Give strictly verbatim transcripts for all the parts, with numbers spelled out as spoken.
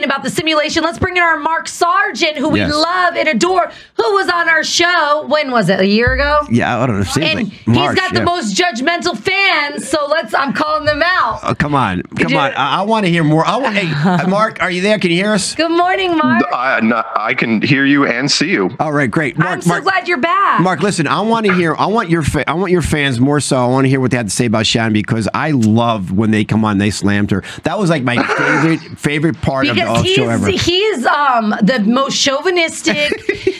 talking about the simulation, let's bring in our Mark Sargent, who we yes. love and adore, who was on our show, when was it, a year ago? Yeah, I don't know. And like March, he's got yeah. the most judgmental fans, so let's, I'm calling them out. Oh, come on. Come you, on. I, I want to hear more. I want, hey, Mark, are you there? Can you hear us? Good morning, Mark. Uh, no, I can hear you and see you. All right, great. Mark, I'm so Mark, glad you're back. Mark, listen, I want to hear, I want your fa I want your fans more so. I want to hear what they had to say about Shannon, because I love when they come on, they slammed her. That was like my favorite favorite part because of the he's, show ever. He's um, the most chauvinistic,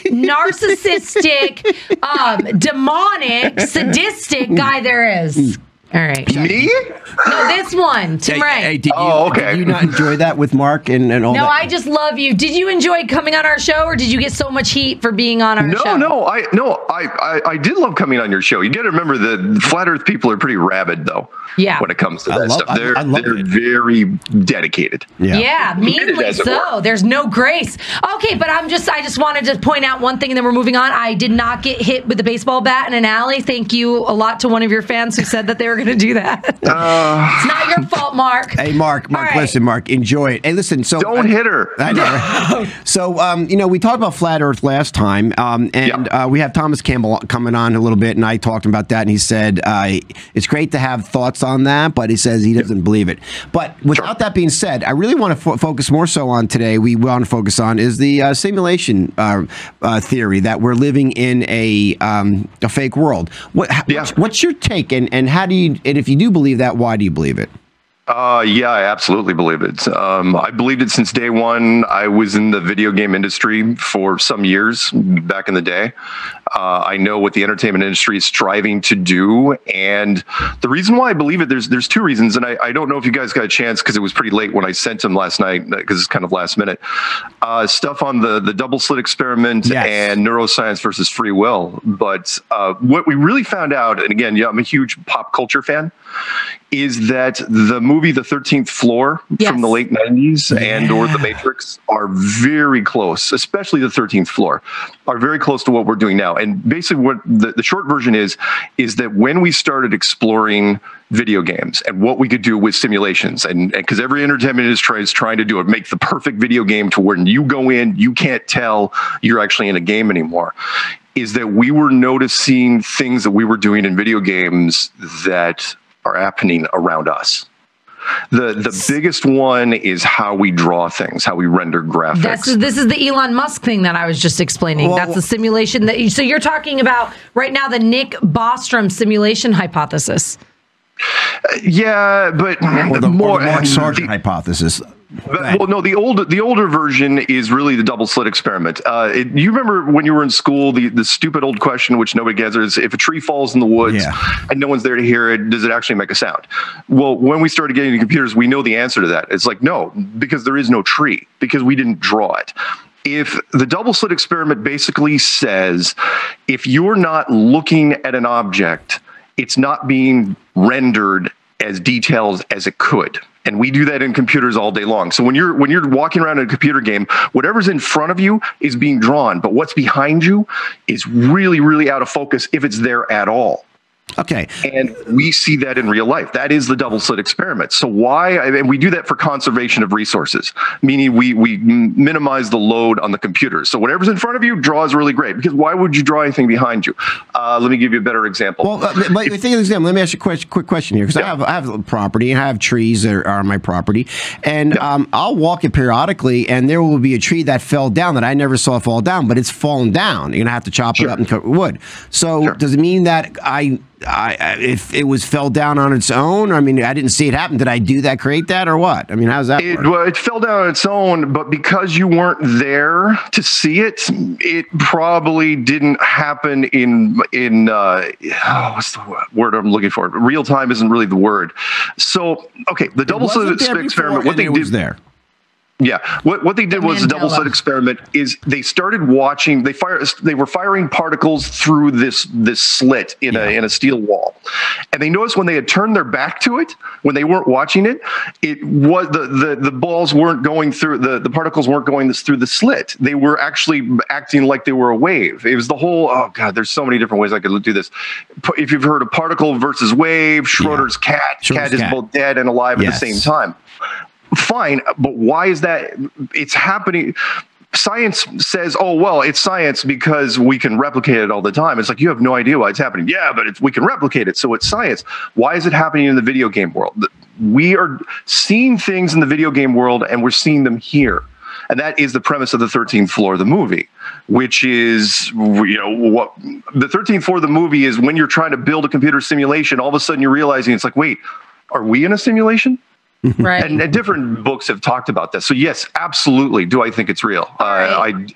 narcissistic, um, demonic, sadistic guy there is. All right. Me? No, this one. Tim hey, Ray. Hey, did you, oh, okay. Did you not enjoy that with Mark and, and all no, that? No, I just love you. Did you enjoy coming on our show, or did you get so much heat for being on our no, show? No, no. I, no, I, I, I did love coming on your show. You got to remember the Flat Earth people are pretty rabid, though, yeah. when it comes to I that love, stuff. They're, I, I love they're it. very dedicated. Yeah, yeah meanly so. There's no grace. Okay, but I'm just, I just wanted to point out one thing, and then we're moving on. I did not get hit with a baseball bat in an alley. Thank you a lot to one of your fans who said that they were going to do that. Uh, it's not your fault, Mark. Hey, Mark, Mark, right. listen, Mark, enjoy it. Hey, listen, so don't I, hit her. I know, right? So, um, you know, we talked about Flat Earth last time, um, and yep. uh, we have Thomas Campbell coming on a little bit, and I talked about that, and he said uh, it's great to have thoughts on that, but he says he doesn't yep. believe it. But without sure. that being said, I really want to fo focus more so on today. We want to focus on is the uh, simulation uh, uh, theory that we're living in a um, a fake world. What, yeah. what's, what's your take, and and how do you? And if you do believe that, why do you believe it? Uh, yeah, I absolutely believe it. Um, I believed it since day one. I was in the video game industry for some years back in the day. Uh, I know what the entertainment industry is striving to do. And the reason why I believe it, there's there's two reasons. And I, I don't know if you guys got a chance, because it was pretty late when I sent him last night, because it's kind of last minute. Uh, stuff on the, the double slit experiment yes. and neuroscience versus free will. But uh, what we really found out, and again, yeah, I'm a huge pop culture fan, is that the movie The thirteenth Floor yes. from the late nineties yeah. and or The Matrix are very close, especially The thirteenth Floor, are very close to what we're doing now. And basically what the, the short version is, is that when we started exploring video games and what we could do with simulations, and because every entertainment industry is trying to do it, make the perfect video game to where you go in, you can't tell you're actually in a game anymore, is that we were noticing things that we were doing in video games that are happening around us. The the biggest one is how we draw things, how we render graphics. That's, this is the Elon Musk thing that I was just explaining. Well, that's the simulation that you, so you're talking about right now, the Nick Bostrom simulation hypothesis. Uh, yeah, but or the more the Mark Sargent hypothesis. But, well, no, the old the older version is really the double slit experiment. Uh, it, you remember when you were in school, the, the stupid old question, which nobody gets, is if a tree falls in the woods yeah. and no one's there to hear it, does it actually make a sound? Well, when we started getting into computers, we know the answer to that. It's like, no, because there is no tree, because we didn't draw it. If the double slit experiment basically says, if you're not looking at an object, it's not being rendered as detailed as it could. And we do that in computers all day long. So when you're when you're walking around in a computer game, whatever's in front of you is being drawn, but what's behind you is really, really out of focus if it's there at all. Okay. And we see that in real life. That is the double slit experiment. So why, I mean, we do that for conservation of resources, meaning we, we minimize the load on the computer. So whatever's in front of you draws really great, because why would you draw anything behind you? Uh, let me give you a better example. Well, uh, let, if, think of example. Let me ask you a quick, quick question here, because yeah. I, have, I have a property, and I have trees that are on my property, and yeah. um, I'll walk it periodically, and there will be a tree that fell down that I never saw fall down, but it's fallen down. You're going to have to chop sure. it up and cut wood. So sure. does it mean that I... I, if it was fell down on its own, I mean, I didn't see it happen. Did I do that, create that, or what? I mean, how's that it, work? Well, it fell down on its own, but because you weren't there to see it, it probably didn't happen in, in uh, oh, what's the word I'm looking for? Real time isn't really the word. So, okay, the double slit experiment, what they did there. Yeah, what what they did was Mandela. The double slit experiment is they started watching. They fire. They were firing particles through this this slit in yeah. a in a steel wall, and they noticed when they had turned their back to it, when they weren't watching it, it was the the, the balls weren't going through the the particles weren't going this, through the slit. They were actually acting like they were a wave. It was the whole oh god. There's so many different ways I could do this. If you've heard of particle versus wave, Schroeder's yeah. cat. Schroeder's cat is cat. both dead and alive yes. at the same time. fine, but why is that? It's happening. Science says, oh, well, it's science because we can replicate it all the time. It's like, you have no idea why it's happening. Yeah, but it's, we can replicate it, so it's science. Why is it happening in the video game world? We are seeing things in the video game world, and we're seeing them here. And that is the premise of the thirteenth Floor, the movie, which is, you know, what the thirteenth Floor, the movie is when you're trying to build a computer simulation, all of a sudden you're realizing it's like, wait, are we in a simulation? Right. And, and different books have talked about this. So yes, absolutely. Do I think it's real? Uh, right. I.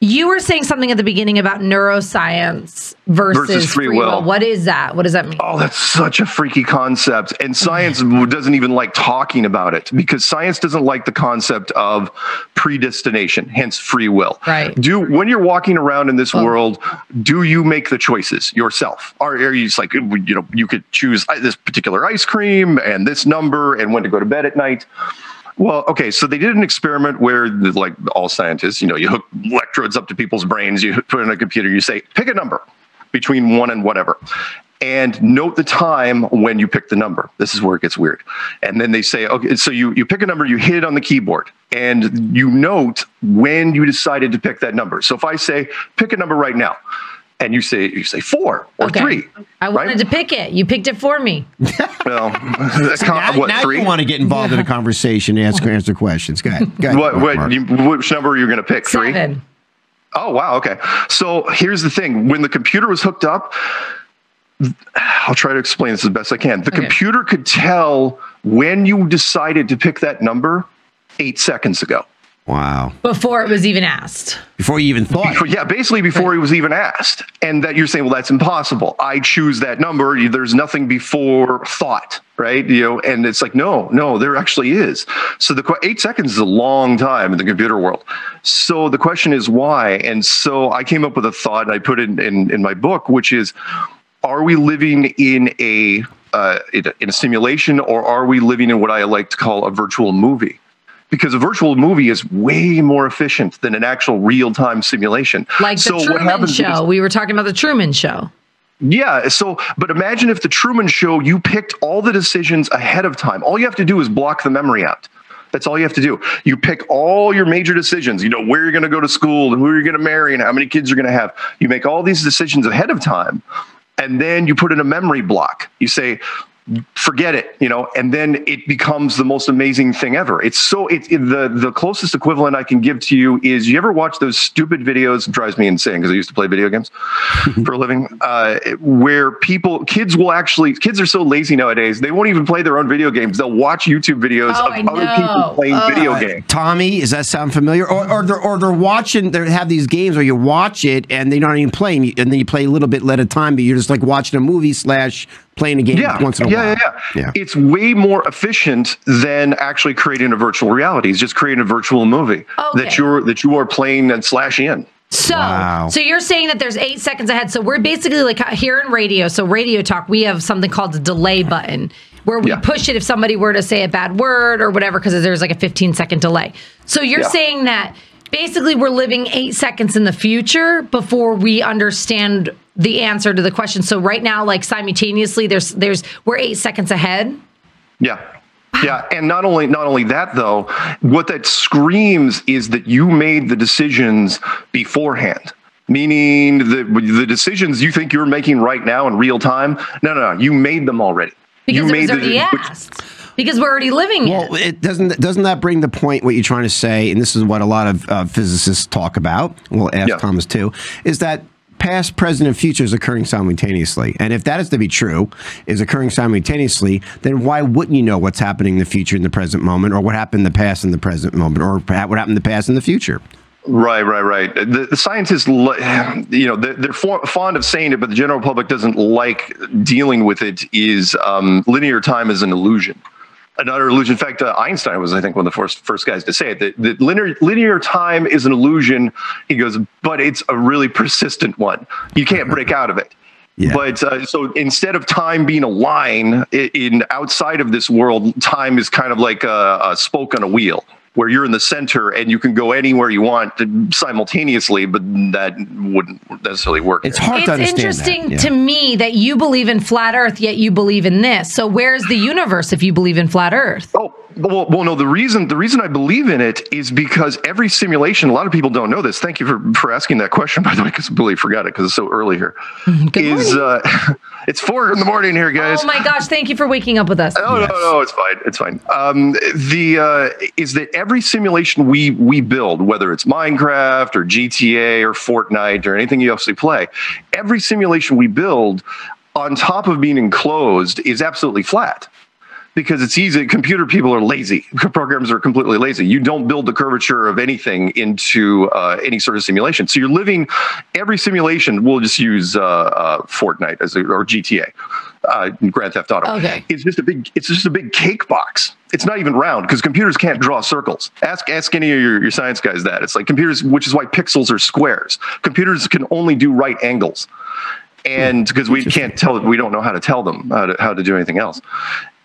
You were saying something at the beginning about neuroscience versus, versus free, free will. will. What is that? What does that mean? Oh, that's such a freaky concept. And science doesn't even like talking about it, because science doesn't like the concept of predestination, hence free will. Right. Do when you're walking around in this oh. world, do you make the choices yourself? Or are you just like, you know, you could choose this particular ice cream and this number and when to go to bed at night? Well, okay, so they did an experiment where, like all scientists, you know, you hook electrodes up to people's brains, you put in a computer, you say, pick a number between one and whatever, and note the time when you pick the number. This is where it gets weird. And then they say, okay, so you, you pick a number, you hit it on the keyboard, and you note when you decided to pick that number. So if I say, pick a number right now, and you say you say four or okay. three. I wanted right? to pick it. You picked it for me. Well, that's so now, what, now three? You want to get involved yeah. in a conversation and ask, answer questions. Go ahead. Go ahead. What, what, you, which number are you going to pick? Seven. Three? Oh, wow. Okay. So here's the thing. When the computer was hooked up, I'll try to explain this as best I can. The okay. computer could tell when you decided to pick that number eight seconds ago. Wow. Before it was even asked. Before you even thought. Before, yeah, basically before right. it was even asked. And that you're saying, well, that's impossible. I choose that number. There's nothing before thought, right? You know, and it's like, no, no, there actually is. So the eight seconds is a long time in the computer world. So the question is why? And so I came up with a thought, and I put it in, in, in my book, which is, are we living in a, uh, in a, in a simulation, or are we living in what I like to call a virtual movie? Because a virtual movie is way more efficient than an actual real-time simulation. Like the Truman Show. We were talking about the Truman Show. Yeah. So, but imagine if the Truman Show, you picked all the decisions ahead of time. All you have to do is block the memory out. That's all you have to do. You pick all your major decisions. You know, where you're going to go to school and who you're going to marry and how many kids you're going to have. You make all these decisions ahead of time, and then you put in a memory block. You say, forget it, you know, and then it becomes the most amazing thing ever. It's so it, it the the closest equivalent I can give to you is, you ever watch those stupid videos? It drives me insane because I used to play video games for a living, uh, where people kids will actually kids are so lazy nowadays, they won't even play their own video games. They'll watch YouTube videos oh, of other people playing uh, video games. Tommy, does that sound familiar? Or or they're, or they're watching. They have these games where you watch it and they're not even playing, and then you play a little bit at a time, but you're just like watching a movie slash playing a game yeah. once in a yeah, while. Yeah, yeah, yeah. It's way more efficient than actually creating a virtual reality. It's just creating a virtual movie okay. that you're that you are playing and slash in. So, wow. so you're saying that there's eight seconds ahead. So we're basically like here in radio. So radio talk, we have something called the delay button, where we yeah. push it if somebody were to say a bad word or whatever, because there's like a fifteen second delay. So you're yeah. saying that basically we're living eight seconds in the future before we understand the answer to the question. So right now, like simultaneously, there's there's we're eight seconds ahead. Yeah. Yeah. And not only not only that, though, what that screams is that you made the decisions beforehand, meaning the, the decisions you think you're making right now in real time. No, no, no. You made them already. Because you it was made already the, asked. Which, Because we're already living well, it. Well, it doesn't, doesn't that bring the point, what you're trying to say, and this is what a lot of uh, physicists talk about, we'll ask yeah. Thomas too, is that past, present, and future is occurring simultaneously. And if that is to be true, is occurring simultaneously, then why wouldn't you know what's happening in the future in the present moment, or what happened in the past in the present moment, or what happened in the past in the future? Right, right, right. The, the scientists, you know, they're, they're fond of saying it, but the general public doesn't like dealing with it, is um, linear time is an illusion. Another illusion. In fact, uh, Einstein was, I think, one of the first first guys to say it, that, that linear, linear time is an illusion. He goes, but it's a really persistent one. You can't break out of it. Yeah. But uh, so instead of time being a line in, in outside of this world, time is kind of like a, a spoke on a wheel, where you're in the center and you can go anywhere you want simultaneously, but that wouldn't necessarily work. It's hard to understand. It's interesting to me that you believe in flat Earth, yet you believe in this. So where's the universe if you believe in flat Earth? Oh, Well, well, no, the reason the reason I believe in it is because every simulation, a lot of people don't know this. Thank you for, for asking that question, by the way, because I really forgot it because it's so early here. Good is, uh, it's four in the morning here, guys. Oh, my gosh. Thank you for waking up with us. Oh, yes. no, no, it's fine. It's fine. Um, the uh, is that every simulation we, we build, whether it's Minecraft or G T A or Fortnite or anything you actually play, every simulation we build on top of being enclosed is absolutely flat. Because it's easy, computer people are lazy. Programs are completely lazy. You don't build the curvature of anything into uh, any sort of simulation. So you're living, every simulation, we'll just use uh, uh, Fortnite as a, or G T A, uh, Grand Theft Auto. Okay. It's just a big, it's just a big cake box. It's not even round because computers can't draw circles. Ask ask any of your, your science guys that. It's like computers, which is why pixels are squares. Computers can only do right angles. And because we can't tell, we don't know how to tell them how to, how to do anything else.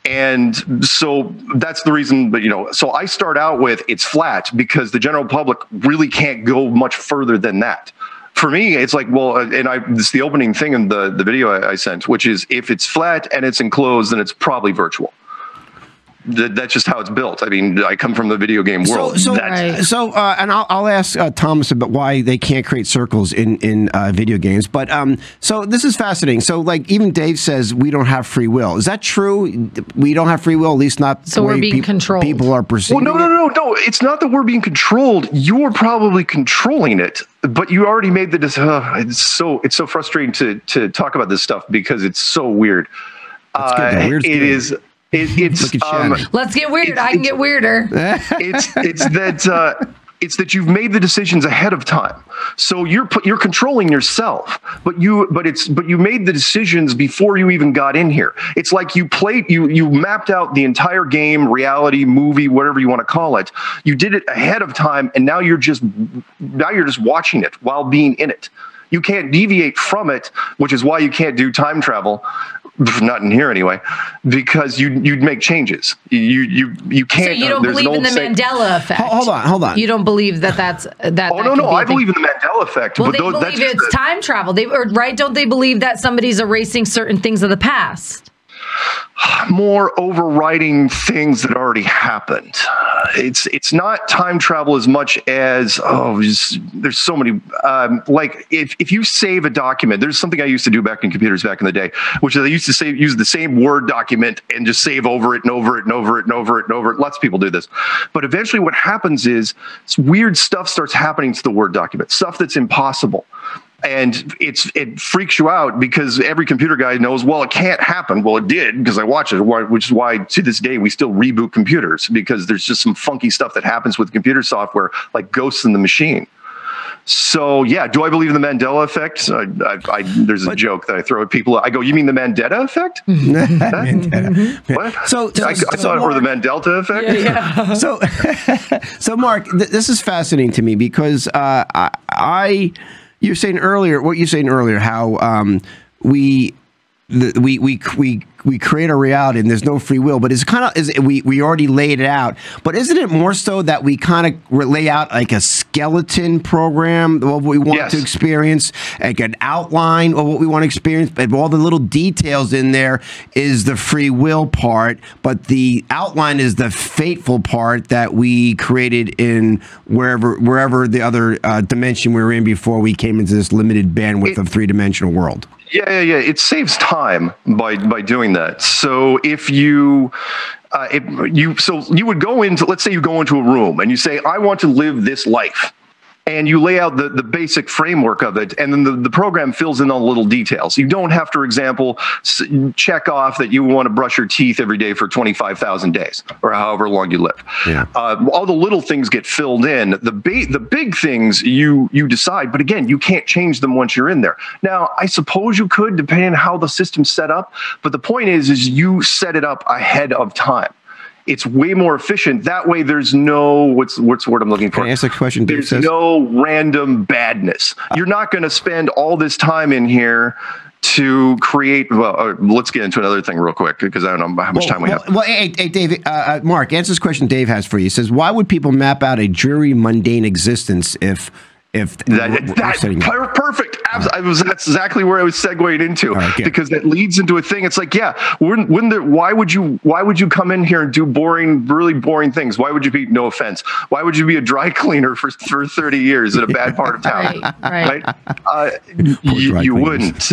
And so that's the reason, but you know, so I start out with it's flat because the general public really can't go much further than that. For me, it's like, well, and I, it's the opening thing in the, the video I, I sent, which is if it's flat and it's enclosed, then it's probably virtual. That, that's just how it's built. I mean, I come from the video game world. So, so, right. so uh, and I'll, I'll ask uh, Thomas about why they can't create circles in in uh, video games. But um, so this is fascinating. So, like, even Dave says we don't have free will. Is that true? We don't have free will, at least not. So the way we're being pe controlled. People are perceiving. Well, no, no, no, no. It's not that we're being controlled. You're probably controlling it, but you already made the. Uh, it's so it's so frustrating to to talk about this stuff because it's so weird. That's good. Uh, Weird's it good. is. It, it's um, let's get weird. It's, I can get weirder. It's it's that uh, it's that you've made the decisions ahead of time, so you're you're controlling yourself. But you but it's but you made the decisions before you even got in here. It's like you played you you mapped out the entire game, reality, movie, whatever you want to call it. You did it ahead of time, and now you're just now you're just watching it while being in it. You can't deviate from it, which is why you can't do time travel. Not in here anyway, because you you'd make changes. You you you can't. So you don't uh, believe in the Mandela effect. Hold on, hold on. You don't believe that that's that. Oh that no no, be I believe in the Mandela effect. Well, but they those, believe that's it's time travel. They or right? Don't they believe that somebody's erasing certain things of the past? More overriding things that already happened. It's it's not time travel as much as oh just, there's so many um, like if if you save a document, there's something I used to do back in computers back in the day, which is I used to save use the same Word document and just save over it and over it and over it and over it and over it. Lots of people do this, but eventually what happens is weird stuff starts happening to the Word document, stuff that's impossible. And it's it freaks you out because every computer guy knows, well, it can't happen. Well, it did because I watch it, which is why to this day we still reboot computers because there's just some funky stuff that happens with computer software like ghosts in the machine. So, yeah, do I believe in the Mandela effect? I, I, I, there's a but, joke that I throw at people. I go, you mean the Mandetta effect? Mandetta. What? So, so I, so I saw Mark, it for the Mandela effect. Yeah, yeah. So, so, Mark, th this is fascinating to me because uh, I... I You're saying earlier what you're saying earlier how um, we the, we we we we create a reality and there's no free will, but it's kind of is we we already laid it out. But isn't it more so that we kind of lay out like a skeleton program of what we want yes. to experience, like an outline of what we want to experience, but all the little details in there is the free will part, but the outline is the fateful part that we created in wherever wherever the other uh, dimension we were in before we came into this limited bandwidth it, of three-dimensional world. Yeah, yeah, yeah. It saves time by by doing that. So if you, uh, if you, so you would go into, let's say you go into a room and you say, I want to live this life. And you lay out the, the basic framework of it, and then the, the program fills in all the little details. You don't have to, for example, check off that you want to brush your teeth every day for twenty-five thousand days, or however long you live. Yeah. Uh, all the little things get filled in. The, ba the big things you, you decide, but again, you can't change them once you're in there. Now, I suppose you could, depending on how the system's set up, but the point is, is you set it up ahead of time. It's way more efficient. That way, there's no what's what's the word I'm looking for. Can I ask a question? Dave there's says? no random badness. Uh, You're not going to spend all this time in here to create. Well, uh, let's get into another thing real quick because I don't know how much well, time we well, have. Well, hey, hey Dave, uh, Mark, answer this question Dave has for you. He says, "Why would people map out a dreary, mundane existence if If that, we're, that, we're per up. perfect, right. I was, that's exactly where I was segueing into, right, yeah. because that leads into a thing. It's like, yeah, wouldn't, wouldn't there, why would you? Why would you come in here and do boring, really boring things? Why would you be? No offense. Why would you be a dry cleaner for for thirty years in a bad part of town? right, right. Uh, you, you wouldn't,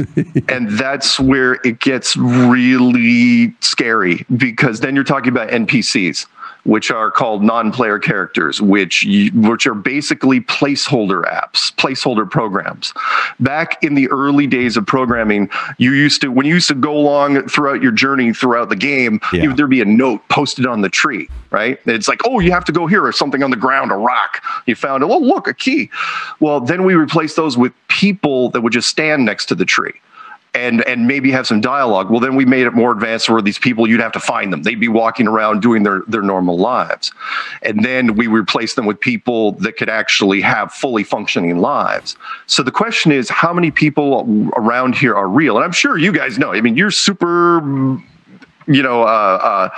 and that's where it gets really scary, because then you're talking about N P Cs, which are called non-player characters, which you, which are basically placeholder apps, placeholder programs. Back in the early days of programming, you used to, when you used to go along throughout your journey throughout the game, yeah. you, there'd be a note posted on the tree, right? It's like, oh, you have to go here, or something on the ground, a rock. You found, oh, look, a key. Well, then we replaced those with people that would just stand next to the tree. And, and maybe have some dialogue. Well, then we made it more advanced where these people, you'd have to find them. They'd be walking around doing their, their normal lives. And then we replaced them with people that could actually have fully functioning lives. So the question is, how many people around here are real? And I'm sure you guys know. I mean, you're super, you know, uh,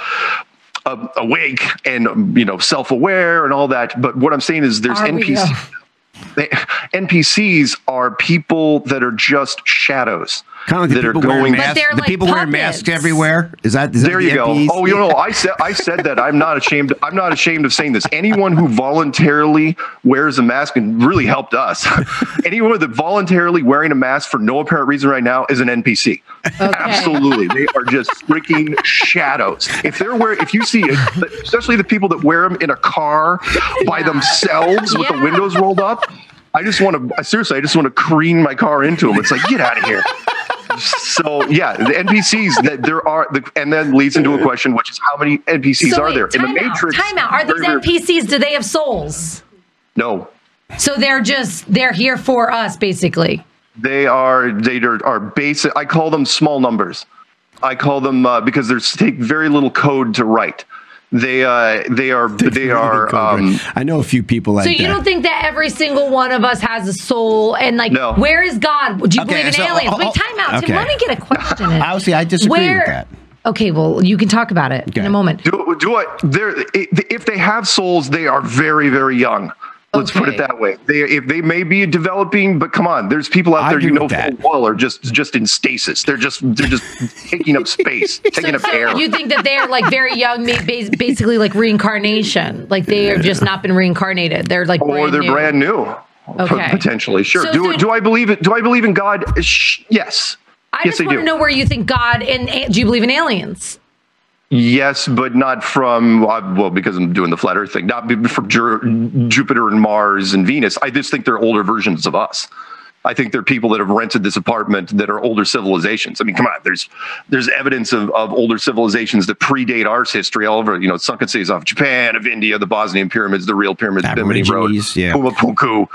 uh, awake and, you know, self-aware and all that. But what I'm saying is there's N P Cs. They, N P Cs are people that are just shadows. Kind of like that are going. Masks, the like people wearing masks everywhere. Is that, is there? That you go. N P Cs? Oh, you know, I said I said that. I'm not ashamed. I'm not ashamed of saying this. Anyone who voluntarily wears a mask, and really helped us. Anyone that voluntarily wearing a mask for no apparent reason right now is an N P C. Okay. Absolutely, they are just freaking shadows. If they're wearing, if you see, especially the people that wear them in a car by yeah. themselves with yeah. the windows rolled up. I just want to, seriously, I just want to careen my car into them. It's like, get out of here. So, yeah, the N P Cs, that there are, the, and then leads into a question, which is how many N P Cs so are wait, there? In the Matrix. Time out. Are these N P Cs, do they have souls? No. So they're just, they're here for us, basically. They are, they are, are basic, I call them small numbers. I call them, uh, because they take very little code to write. They uh, they are they are. Um, I know a few people like that. So you don't think that every single one of us has a soul? And like, no. Where is God? Do you okay, believe in so, aliens? Oh, oh, wait, time out. Okay. Tim, let me get a question in. Obviously, I disagree where, with that. Okay, well, you can talk about it okay. in a moment. Do, do I, if they have souls, they are very, very young. Let's okay. put it that way. They, if they may be developing, but come on, there's people out there, you know, full well are just just in stasis. They're just they're just taking up space, taking so, up so air. You think that they're like very young, basically like reincarnation, like they have just not been reincarnated. They're like, or brand they're new. brand new, okay. potentially. Sure. So do, do I believe it? Do I believe in God? Yes. I yes, just I want do. to know where you think God and do you believe in aliens? Yes, but not from, well, because I'm doing the flat earth thing, not from Jupiter and Mars and Venus. I just think they're older versions of us. I think they're people that have rented this apartment that are older civilizations. I mean, come on, there's there's evidence of, of older civilizations that predate our history all over, you know, sunken cities off Japan, of India, the Bosnian pyramids, the real pyramids, Bimini Road, yeah. Puma Punku.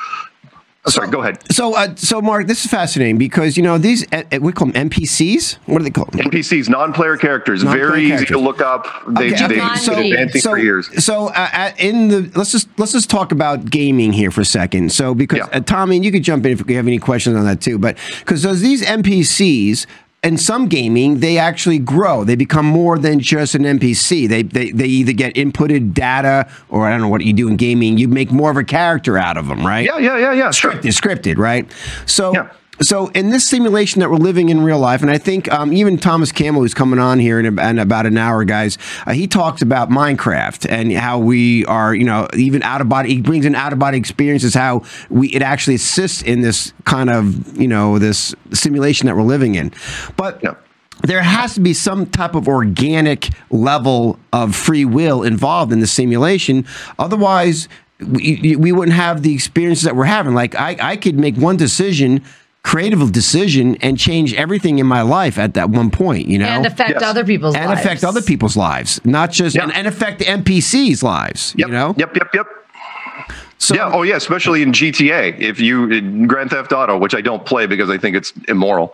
Sorry, so, go ahead. So, uh, so Mark, this is fascinating because, you know, these, uh, we call them N P Cs. What are they called? N P Cs, non-player characters. Non-player Very characters. easy to look up. They've okay. they, so, been advancing so, for years. So, uh, in the, let's just, let's just talk about gaming here for a second. So, because, yeah. uh, Tommy, and you could jump in if you have any questions on that too, but because those, these N P Cs, in some gaming, they actually grow. They become more than just an N P C. They, they they either get inputted data, or I don't know what you do in gaming. You make more of a character out of them, right? Yeah, yeah, yeah, yeah. Scripted, sure. scripted, right? So. Yeah. So in this simulation that we're living in real life, and I think um, even Thomas Campbell, who's coming on here in, in about an hour, guys, uh, he talks about Minecraft and how we are, you know, even out of body. He brings in out of body experiences, how we it actually assists in this kind of, you know, this simulation that we're living in. But yeah. there has to be some type of organic level of free will involved in the simulation, otherwise we, we wouldn't have the experiences that we're having. Like I, I could make one decision. Creative decision and change everything in my life at that one point, you know, and affect yes. other people's and lives. affect other people's lives, not just yep. and, and affect the N P Cs' lives. Yep. You know, yep, yep, yep. So, yeah, oh yeah, especially in G T A, if you in Grand Theft Auto, which I don't play because I think it's immoral.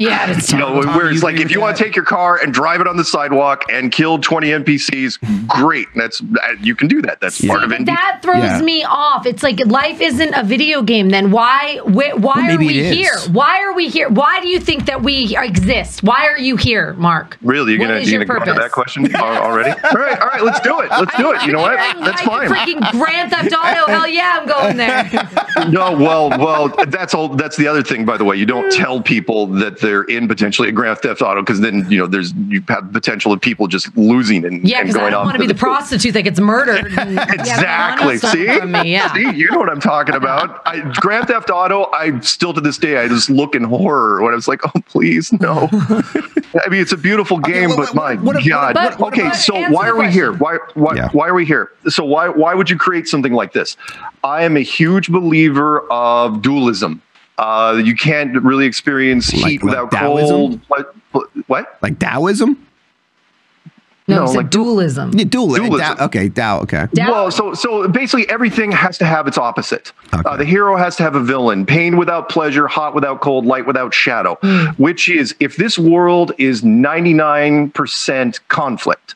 Yeah, it's you know, where it's like, if you want to take your car and drive it on the sidewalk and kill twenty N P Cs, great. That's you can do that. That's See, part of it. That throws yeah. me off. It's like life isn't a video game. Then why? Why, why well, are we here? Why are we here? Why do you think that we exist? Why are you here, Mark? Really, you're what gonna, you're gonna go to that question already? all right, all right, let's do it. Let's do it. You know what? That's fine. Freaking Grand Theft Auto. Hell yeah, I'm going there. No, well, well, that's all. That's the other thing, by the way. You don't tell people that they're in potentially a Grand Theft Auto, because then you know there's you have potential of people just losing and, yeah, and going off. Yeah, because I don't want to be the, the prostitute that gets murdered. And, exactly. Yeah, See? Me, yeah. See, you know what I'm talking about. I, Grand Theft Auto. I still to this day I just look in horror when I was like, oh please no. I mean, it's a beautiful game, okay, well, but my what, what, God. But, what, okay, so why are we here? Why why yeah. why are we here? So why why would you create something like this? I am a huge believer of dualism. Uh, you can't really experience heat like, without like cold. What? Like Taoism? No, no it's like dualism. Yeah, dualism. dualism. Da okay, Tao. Okay. Tao. Well, so so basically, everything has to have its opposite. Okay. Uh, the hero has to have a villain. Pain without pleasure, hot without cold, light without shadow. Which is, if this world is ninety-nine percent conflict.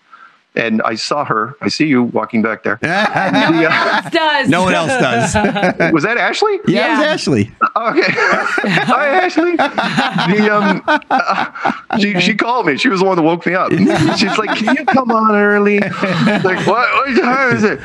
And I saw her. I see you walking back there. no one else does. No one else does. Was that Ashley? Yeah, yeah. It was Ashley. Okay. Hi, Ashley. The, um, uh, she, she called me. She was the one that woke me up. She's like, can you come on early? Like, what? What time is it?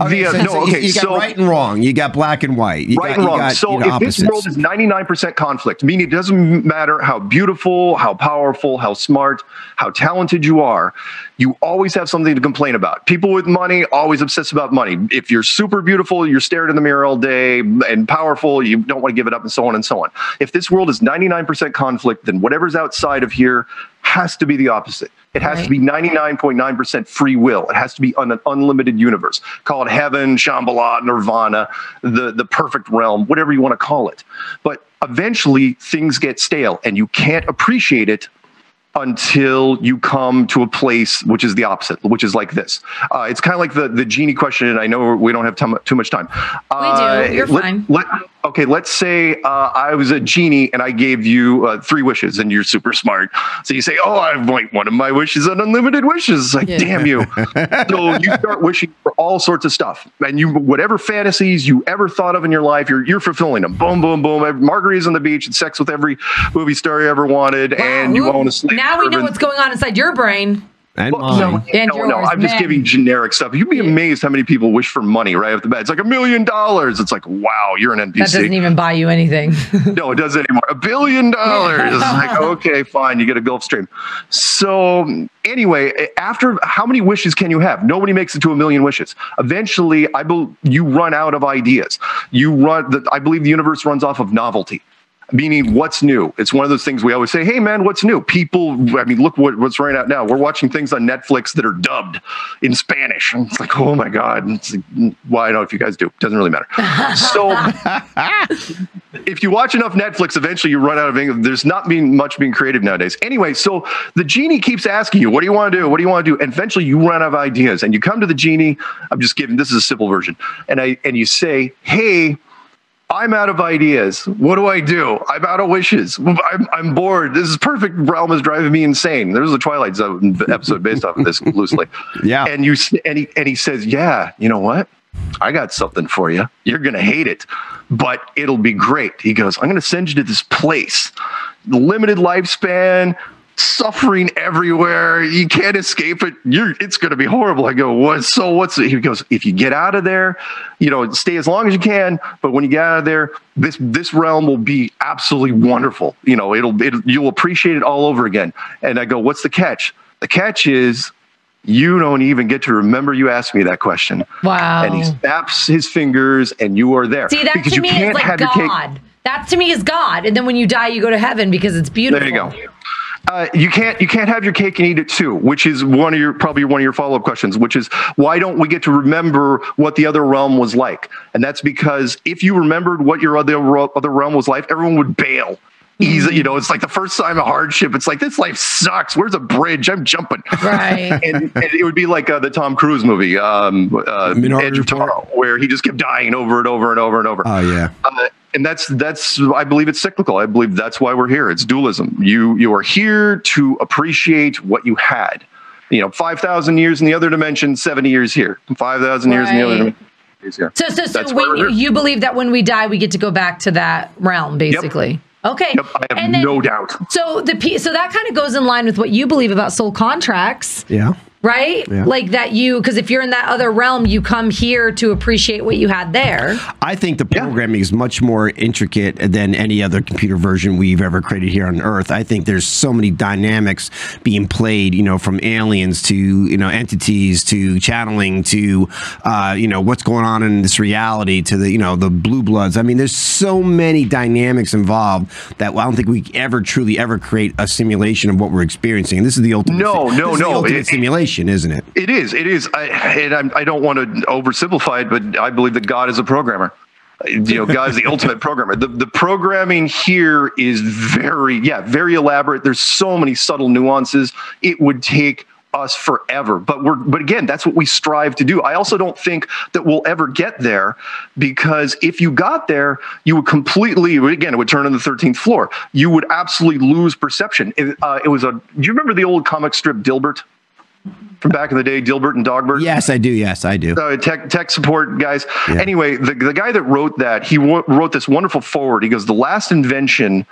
Okay, the, uh, so, no, okay, you got so, right and wrong. You got black and white. You right got, and wrong. You got, so you know, if opposites. This world is ninety-nine percent conflict, meaning it doesn't matter how beautiful, how powerful, how smart, how talented you are, you always have something to complain about. People with money always obsess about money. If you're super beautiful, you're staring in the mirror all day and powerful, you don't want to give it up and so on and so on. If this world is ninety-nine percent conflict, then whatever's outside of here has to be the opposite. It has right. to be ninety-nine point nine percent free will. It has to be an unlimited universe. Call it heaven, Shambhala, Nirvana, the, the perfect realm, whatever you want to call it. But eventually things get stale and you can't appreciate it until you come to a place which is the opposite, which is like this. Uh, it's kind of like the, the genie question, and I know we don't have too much time. Uh, we do, you're let, fine. Let, okay, let's say uh, I was a genie and I gave you uh, three wishes and you're super smart. So you say, oh, I want one of my wishes on unlimited wishes. It's like, yeah. damn you. So you start wishing for all sorts of stuff. And you, whatever fantasies you ever thought of in your life, you're, you're fulfilling them. Boom, boom, boom. Margaritas on the beach and sex with every movie star you ever wanted. Wow, and you want to sleep. Now we know what's going on inside your brain. And well, no, and no, no, I'm just man. giving generic stuff. You'd be amazed how many people wish for money right off the bat. It's like a million dollars. It's like, wow, you're an N P C. That doesn't even buy you anything. No, it doesn't anymore. A billion dollars. It's like, okay, fine. You get a Gulf Stream. So anyway, after how many wishes can you have? Nobody makes it to a million wishes. Eventually, I be you run out of ideas. You run. The, I believe the universe runs off of novelty. Meaning, what's new? It's one of those things we always say, hey, man, what's new? People, I mean, look what, what's right out now. We're watching things on Netflix that are dubbed in Spanish. And it's like, oh, my God. It's like, well, I don't know if you guys do. It doesn't really matter. So if you watch enough Netflix, eventually you run out of English. There's not being much being creative nowadays. Anyway, so the genie keeps asking you, what do you want to do? What do you want to do? And eventually you run out of ideas. And you come to the genie. I'm just giving, this is a simple version. And, I, and you say, hey, I'm out of ideas. What do I do? I'm out of wishes. I'm, I'm bored. This is perfect realm is driving me insane. There was a Twilight Zone episode based off of this loosely. Yeah. And you and he, and he says, yeah, you know what? I got something for you. You're going to hate it, but it'll be great. He goes, I'm going to send you to this place. Limited lifespan. Suffering everywhere. You can't escape it. You're, it's going to be horrible. I go, what? So what's it? He goes, if you get out of there, you know, stay as long as you can. But when you get out of there, this, this realm will be absolutely wonderful. You know, it'll, it'll, you'll appreciate it all over again. And I go, what's the catch? The catch is you don't even get to remember you asked me that question. Wow. And he snaps his fingers and you are there. See, that because to me is like God. That to me is God. And then when you die, you go to heaven because it's beautiful. There you go. Uh, you can't you can't have your cake and eat it too, which is one of your probably one of your follow up questions, which is why don't we get to remember what the other realm was like? And that's because if you remembered what your other other realm was like, everyone would bail. Easy, you know, it's like the first time of hardship. It's like this life sucks. Where's a bridge? I'm jumping. Right. and, and it would be like uh, the Tom Cruise movie, um, uh, Edge of Tomorrow, where he just kept dying over and over and over and over. Oh yeah. Uh, And that's, that's, I believe it's cyclical. I believe that's why we're here. It's dualism. You, you are here to appreciate what you had, you know, five thousand years in the other dimension, seventy years here, five thousand right. years in the other dimension. So, so, so when, you believe that when we die, we get to go back to that realm, basically. Yep. Okay. Yep, I have and then, no doubt. So the so that kind of goes in line with what you believe about soul contracts. Yeah. Right? Yeah. Like that you, because if you're in that other realm, you come here to appreciate what you had there. I think the programming yeah. is much more intricate than any other computer version we've ever created here on Earth. I think there's so many dynamics being played, you know, from aliens to, you know, entities to channeling to, uh, you know, what's going on in this reality to the, you know, the blue bloods. I mean, there's so many dynamics involved that I don't think we ever truly ever create a simulation of what we're experiencing. And this is the ultimate, no, no, no. ultimate it, simulation. Isn't it? It is. It is. I, and I'm, I don't want to oversimplify it, but I believe that God is a programmer. You know, God is the ultimate programmer. The, the programming here is very, yeah, very elaborate. There's so many subtle nuances. It would take us forever, but we're, but again, that's what we strive to do. I also don't think that we'll ever get there, because if you got there, you would completely, again, it would turn on the thirteenth floor. You would absolutely lose perception. It, uh, it was a, do you remember the old comic strip Dilbert? From back in the day, Dilbert and Dogbert? Yes, I do. Yes, I do. Uh, tech, tech support guys. Yeah. Anyway, the, the guy that wrote that, he wrote this wonderful foreword. He goes, the last invention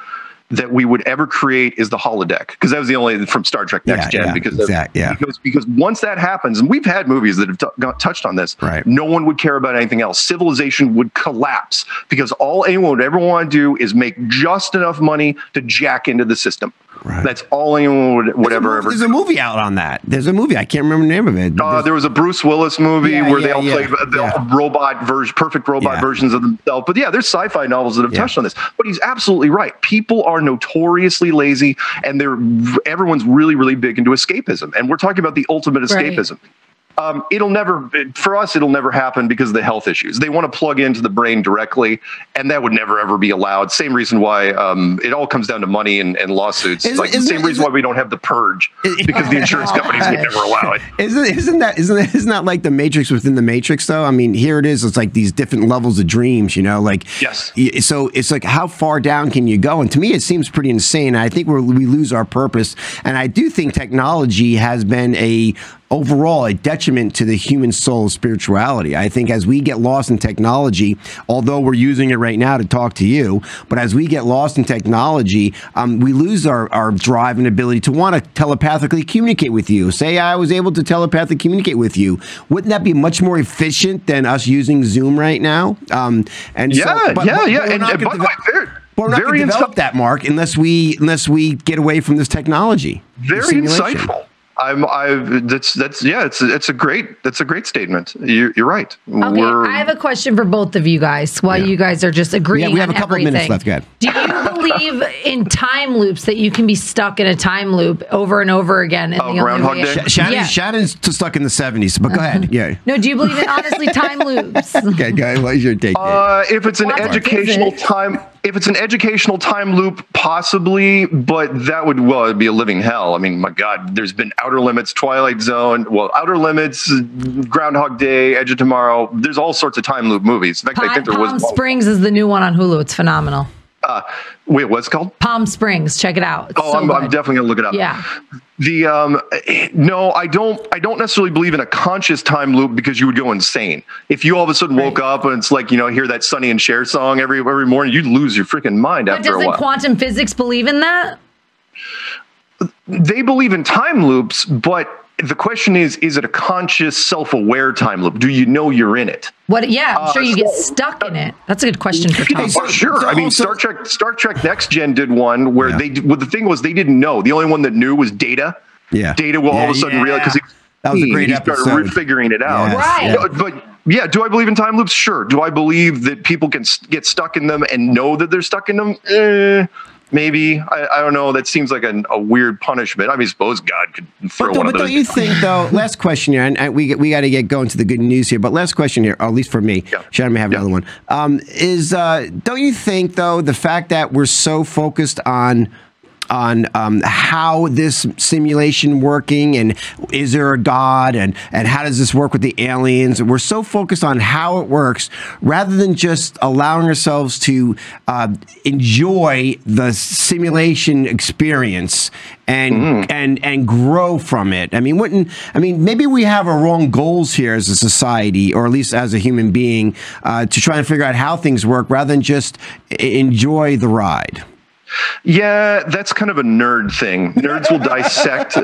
that we would ever create is the holodeck, because that was the only from Star Trek Next yeah, Gen. Yeah, because, exactly, of, yeah. because because once that happens, and we've had movies that have t got touched on this, right. no one would care about anything else. Civilization would collapse, because all anyone would ever want to do is make just enough money to jack into the system. Right. That's all anyone would, would ever, ever. There's a movie out on that. There's a movie. I can't remember the name of it. Uh, there was a Bruce Willis movie yeah, where yeah, they all yeah, played the yeah. robot version, perfect robot yeah. versions of themselves. But yeah, there's sci-fi novels that have yeah. touched on this. But he's absolutely right. People are notoriously lazy, and they're everyone's really, really big into escapism. And we're talking about the ultimate escapism. Right. Um, it'll never, for us, it'll never happen because of the health issues. They want to plug into the brain directly, and that would never, ever be allowed. Same reason why um, it all comes down to money and, and lawsuits. Is, like is, the same is, reason why we don't have the purge, because oh the insurance gosh. companies would never allow it. Isn't, isn't that, isn't that, isn't that like the Matrix within the Matrix, though? I mean, here it is. It's like these different levels of dreams, you know, like, yes. So it's like, how far down can you go? And to me, it seems pretty insane. I think we're, we lose our purpose. And I do think technology has been a, overall, a detriment to the human soul's spirituality. I think as we get lost in technology, although we're using it right now to talk to you, but as we get lost in technology, um, we lose our, our drive and ability to want to telepathically communicate with you. Say I was able to telepathically communicate with you. Wouldn't that be much more efficient than us using Zoom right now? Um, and yeah, so, but, yeah, but, yeah. But and, and by the way, but we're not going to develop that, Mark, unless we, unless we get away from this technology. Very insightful. I'm. I've. That's. That's. Yeah. It's. It's a great. That's a great statement. You, you're right. Okay. We're, I have a question for both of you guys. While yeah. you guys are just agreeing, yeah, we have on a couple of minutes left. Go ahead. Do you believe in time loops, that you can be stuck in a time loop over and over again? And oh, the Groundhog Day. Sh Shannon, yeah. Shannon's stuck in the seventies. But go ahead. Yeah. No. Do you believe in honestly time loops? Okay, guys. What's your take? Uh, if it's an what educational it? time. If it's an educational time loop, possibly, but that would, well, it'd be a living hell. I mean, my God, there's been Outer Limits, Twilight Zone, well, Outer Limits, Groundhog Day, Edge of Tomorrow. There's all sorts of time loop movies. In fact, Palm, I think there was Palm Springs is the new one on Hulu. It's phenomenal. Uh, wait, what's it called? Palm Springs. Check it out. It's oh, so I'm, I'm definitely gonna look it up. Yeah. The um, no, I don't. I don't necessarily believe in a conscious time loop, because you would go insane if you all of a sudden right. woke up and it's like, you know, hear that Sonny and Cher song every every morning. You'd lose your freaking mind but after a while. Doesn't quantum physics believe in that? They believe in time loops, but. The question is, is it a conscious, self-aware time loop? Do you know you're in it? What? Yeah, I'm sure you uh, get so, stuck in it. That's a good question for Tom. For sure. So I mean, Star Trek, Star Trek Next Gen did one where yeah. they, well, the thing was they didn't know. The only one that knew was Data. Yeah. Data will yeah, all of a sudden yeah. realize, because he, that was a great he started refiguring it out. Yes. Right. Yeah. But yeah, do I believe in time loops? Sure. Do I believe that people can get stuck in them and know that they're stuck in them? Eh. Maybe. I, I don't know. That seems like an, a weird punishment. I mean, suppose God could throw but, one but of those. But don't you think, though, last question here, and, and we, we got to get going to the good news here, but last question here, at least for me, yeah. Shannon may have yeah. another one, um, is uh, don't you think, though, the fact that we're so focused on on um, how this simulation working, and is there a God, and and how does this work with the aliens? And we're so focused on how it works rather than just allowing ourselves to uh, enjoy the simulation experience and mm-hmm. and and grow from it. I mean, wouldn't I mean maybe we have our wrong goals here as a society, or at least as a human being, uh, to try and figure out how things work rather than just enjoy the ride. Yeah, that's kind of a nerd thing. Nerds will dissect.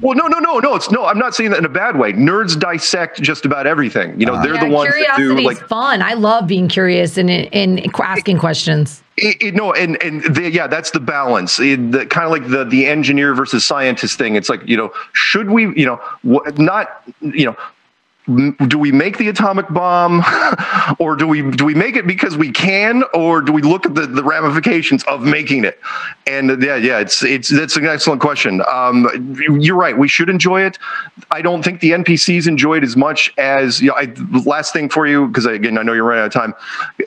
Well, no, no, no, no. It's no. I'm not saying that in a bad way. Nerds dissect just about everything. You know, uh, they're yeah, the ones that do. Like, fun. I love being curious and and asking it, questions. It, it, no, and and the, yeah, that's the balance. It, the, kind of like the the engineer versus scientist thing. It's like, you know, should we? You know, what, not you know. Do we make the atomic bomb, or do we do we make it because we can, or do we look at the, the ramifications of making it? And yeah, yeah, it's it's that's an excellent question. Um, you're right. We should enjoy it. I don't think the N P Cs enjoy it as much as, you know, I, last thing for you, because again, I know you're running out of time,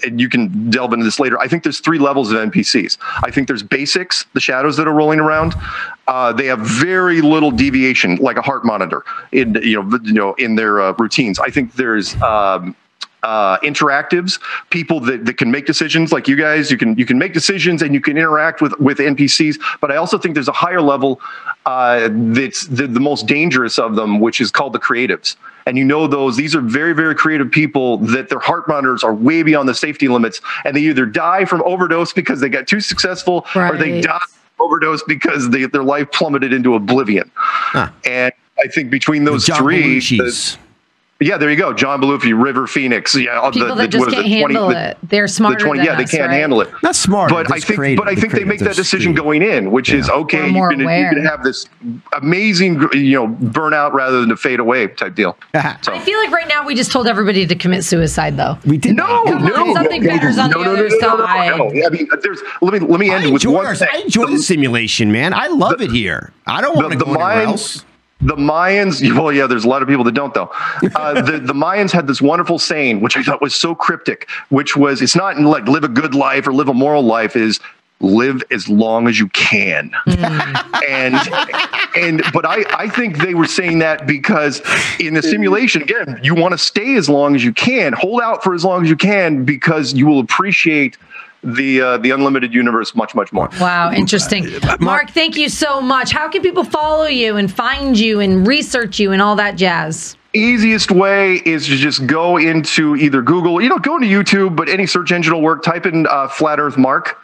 and you can delve into this later. I think there's three levels of N P Cs. I think there's basics, the shadows that are rolling around. Uh, they have very little deviation, like a heart monitor, in you know, you know, in their uh, routines. I think there's um, uh, interactives, people that, that can make decisions, like you guys. You can you can make decisions, and you can interact with with N P Cs. But I also think there's a higher level uh, that's the, the most dangerous of them, which is called the creatives. And you know those, these are very, very creative people that their heart monitors are way beyond the safety limits, and they either die from overdose because they got too successful, right. or they die. Overdose because they, their life plummeted into oblivion. Huh. And I think between those John three, the, yeah, there you go. John Belushi, River Phoenix. Yeah, people the, that the, just can't it, handle twenty, it. They're smarter the twenty, than yeah, us, they can't right? handle it. Not smart. But I think, creative, but I think they make that decision creative. going in, which yeah. is okay. You can, you can have this amazing, you know, burnout rather than to fade away type deal. So. I feel like right now we just told everybody to commit suicide, though. We did. No, no, no, something better's on the other side. I mean, there's. Let me let me end with one thing. I enjoy the simulation, man. I love it here. I don't want to go anywhere else. The Mayans, well, yeah, there's a lot of people that don't, though. Uh, the, the Mayans had this wonderful saying, which I thought was so cryptic, which was, it's not like live a good life or live a moral life, is live as long as you can. Mm. And, and, but I, I think they were saying that because in the simulation, again, you want to stay as long as you can, hold out for as long as you can, because you will appreciate the uh, the unlimited universe much, much more. Wow, interesting. Mark, thank you so much. How can people follow you and find you and research you and all that jazz? Easiest way is to just go into either Google, you know, go into YouTube, but any search engine will work. Type in uh, Flat Earth Mark.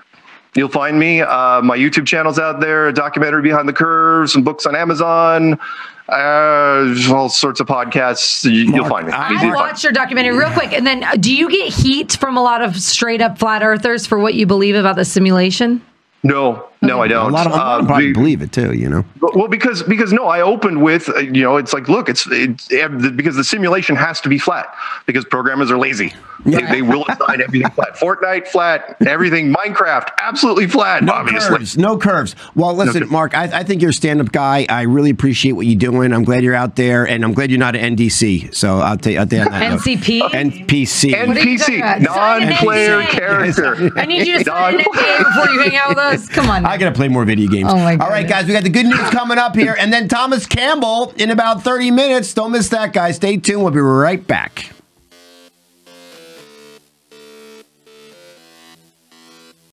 You'll find me. Uh, my YouTube channel's out there, a documentary Behind the Curve, some books on Amazon, uh, all sorts of podcasts. You, you'll find me. I watched your documentary real quick. And then, do you get heat from a lot of straight up flat earthers for what you believe about the simulation? No, no, I don't. A lot of people probably believe it too, you know. Well, because because no, I opened with uh, you know, it's like, look, it's, it's it, because the simulation has to be flat because programmers are lazy. Yeah. They, they will assign everything flat. Fortnite flat, everything. Minecraft absolutely flat. No obviously, curves, no curves. Well, listen, no Mark, I, I think you're a stand-up guy. I really appreciate what you're doing. I'm glad you're out there, and I'm glad you're not an N D C. So I'll tell you, I'll tell you that. N C P, note. N P C, N P C, non-player character. I need you to sign an N D A before you hang out with us. Come on now. I gotta play more video games. Oh my God. All right, guys, we got the good news coming up here, and then Thomas Campbell in about thirty minutes. Don't miss that, guys. Stay tuned. We'll be right back.